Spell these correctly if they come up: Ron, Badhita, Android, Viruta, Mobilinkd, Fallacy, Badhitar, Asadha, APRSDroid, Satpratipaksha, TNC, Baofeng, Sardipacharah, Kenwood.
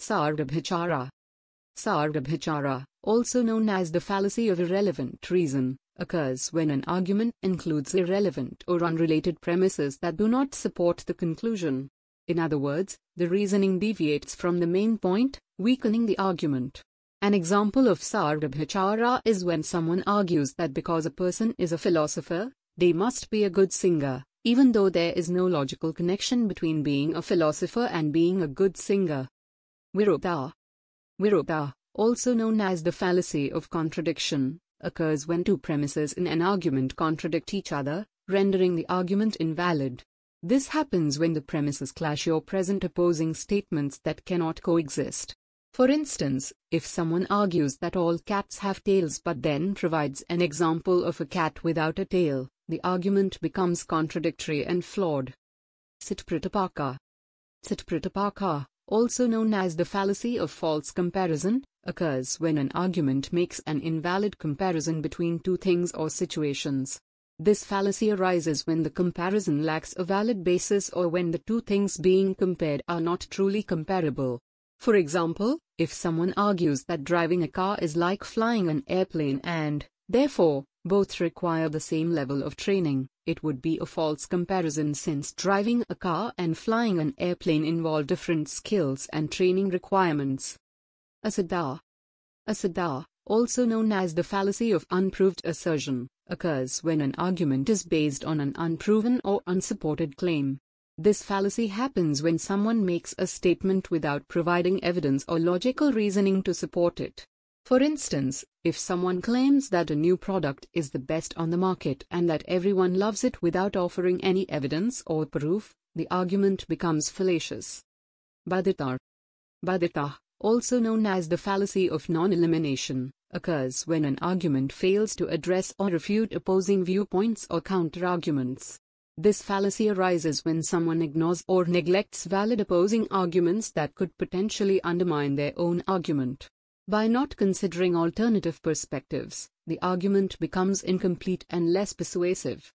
Sardipacharah. Sardipacharah, also known as the fallacy of irrelevant reason, occurs when an argument includes irrelevant or unrelated premises that do not support the conclusion. In other words, the reasoning deviates from the main point, weakening the argument. An example of Sardipacharah is when someone argues that because a person is a philosopher, they must be a good singer, even though there is no logical connection between being a philosopher and being a good singer. Viruta. Viruta, also known as the fallacy of contradiction, occurs when two premises in an argument contradict each other, rendering the argument invalid. This happens when the premises clash or present opposing statements that cannot coexist. For instance, if someone argues that all cats have tails but then provides an example of a cat without a tail, the argument becomes contradictory and flawed. Satpratipaksha. Satpratipaksha, also known as the fallacy of false comparison, occurs when an argument makes an invalid comparison between two things or situations. This fallacy arises when the comparison lacks a valid basis or when the two things being compared are not truly comparable. For example, if someone argues that driving a car is like flying an airplane and, therefore, both require the same level of training, it would be a false comparison since driving a car and flying an airplane involve different skills and training requirements. Asadha. Asadha, also known as the fallacy of unproved assertion, occurs when an argument is based on an unproven or unsupported claim. This fallacy happens when someone makes a statement without providing evidence or logical reasoning to support it. For instance, if someone claims that a new product is the best on the market and that everyone loves it without offering any evidence or proof, the argument becomes fallacious. Badhitar. Badhita, also known as the fallacy of non-elimination, occurs when an argument fails to address or refute opposing viewpoints or counter-arguments. This fallacy arises when someone ignores or neglects valid opposing arguments that could potentially undermine their own argument. By not considering alternative perspectives, the argument becomes incomplete and less persuasive.